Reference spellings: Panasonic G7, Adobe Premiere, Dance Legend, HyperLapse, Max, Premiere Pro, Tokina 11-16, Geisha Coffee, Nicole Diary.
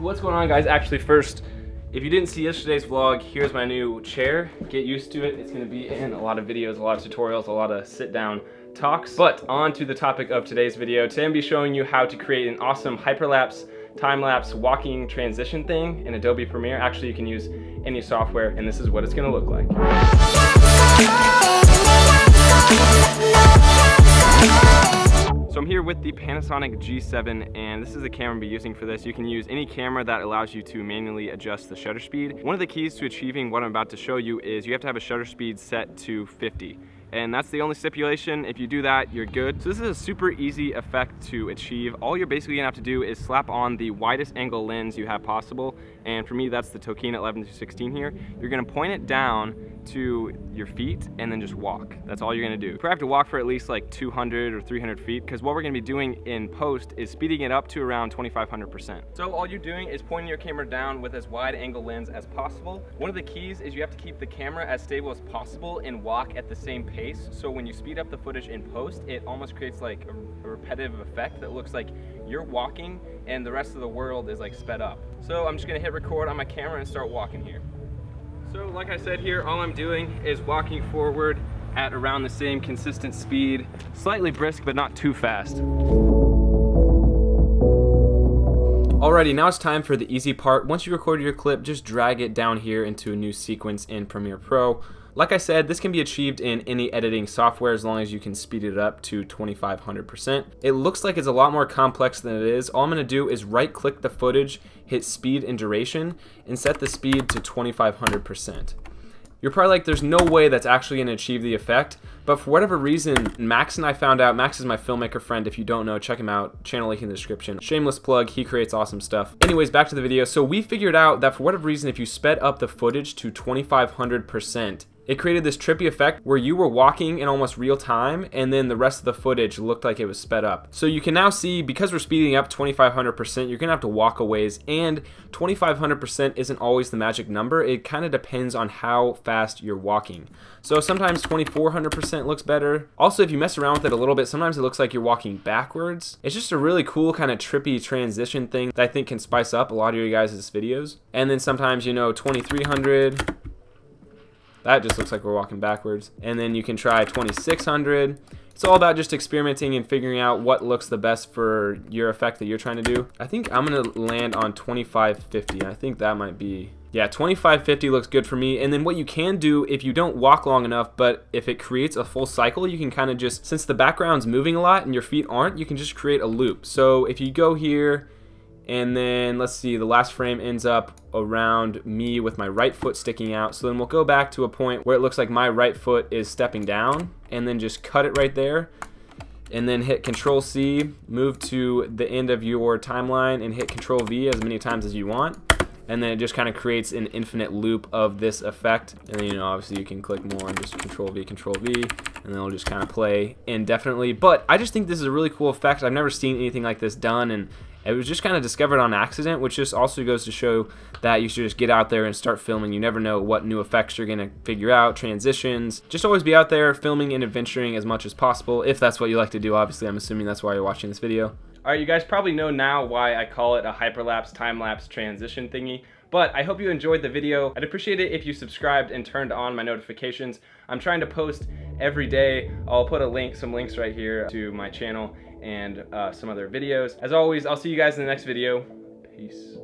What's going on, guys? Actually, first, if you didn't see yesterday's vlog, here's my new chair. Get used to it. It's gonna be in a lot of videos, a lot of tutorials, a lot of sit down talks. But on to the topic of today's video. Today I'm gonna be showing you how to create an awesome hyperlapse, time-lapse walking transition thing in Adobe Premiere. Actually, you can use any software, and this is what it's gonna look like. So I'm here with the Panasonic G7, and this is the camera I'm going to be using for this. You can use any camera that allows you to manually adjust the shutter speed. One of the keys to achieving what I'm about to show you is you have to have a shutter speed set to 50. And that's the only stipulation. If you do that, you're good. So this is a super easy effect to achieve. All you're basically gonna have to do is slap on the widest angle lens you have possible. And for me, that's the Tokina 11-16 here. You're gonna point it down to your feet and then just walk. That's all you're gonna do. You probably have to walk for at least like 200 or 300 feet, because what we're gonna be doing in post is speeding it up to around 2500%. So all you're doing is pointing your camera down with as wide angle lens as possible. One of the keys is you have to keep the camera as stable as possible and walk at the same pace. So when you speed up the footage in post, it almost creates like a repetitive effect that looks like you're walking and the rest of the world is like sped up. So I'm just gonna hit record on my camera and start walking here. So like I said here, all I'm doing is walking forward at around the same consistent speed, slightly brisk but not too fast. Alrighty, now it's time for the easy part. Once you record your clip, just drag it down here into a new sequence in Premiere Pro. Like I said, this can be achieved in any editing software as long as you can speed it up to 2500%. It looks like it's a lot more complex than it is. All I'm gonna do is right click the footage, hit speed and duration, and set the speed to 2500%. You're probably like, there's no way that's actually gonna achieve the effect, but for whatever reason, Max and I found out. Max is my filmmaker friend. If you don't know, check him out, channel link in the description. Shameless plug, he creates awesome stuff. Anyways, back to the video. So we figured out that for whatever reason, if you sped up the footage to 2500%, it created this trippy effect where you were walking in almost real time, and then the rest of the footage looked like it was sped up. So you can now see, because we're speeding up 2500%, you're gonna have to walk a ways, and 2500% isn't always the magic number. It kind of depends on how fast you're walking. So sometimes 2400% looks better. Also, if you mess around with it a little bit, sometimes it looks like you're walking backwards. It's just a really cool kind of trippy transition thing that I think can spice up a lot of your guys' videos. And then sometimes, you know, 2300, that just looks like we're walking backwards. And then you can try 2600. It's all about just experimenting and figuring out what looks the best for your effect that you're trying to do. I think I'm gonna land on 2550. I think that might be, yeah, 2550 looks good for me. And then what you can do, if you don't walk long enough, but if it creates a full cycle, you can kind of just, since the background's moving a lot and your feet aren't, you can just create a loop. So if you go here, and then let's see, the last frame ends up around me with my right foot sticking out. So then we'll go back to a point where it looks like my right foot is stepping down, and then just cut it right there. And then hit Control C, move to the end of your timeline, and hit Control V as many times as you want. And then it just kind of creates an infinite loop of this effect. And then, you know, obviously you can click more and just Control V, and then it'll just kind of play indefinitely. But I just think this is a really cool effect. I've never seen anything like this done, and it was just kind of discovered on accident, which just also goes to show that you should just get out there and start filming. You never know what new effects you're gonna figure out, transitions. Just always be out there filming and adventuring as much as possible, if that's what you like to do. Obviously, I'm assuming that's why you're watching this video. All right, you guys probably know now why I call it a hyperlapse, time-lapse transition thingy, but I hope you enjoyed the video. I'd appreciate it if you subscribed and turned on my notifications. I'm trying to post every day. I'll put a link, some links right here to my channel and some other videos. As always, I'll see you guys in the next video. Peace.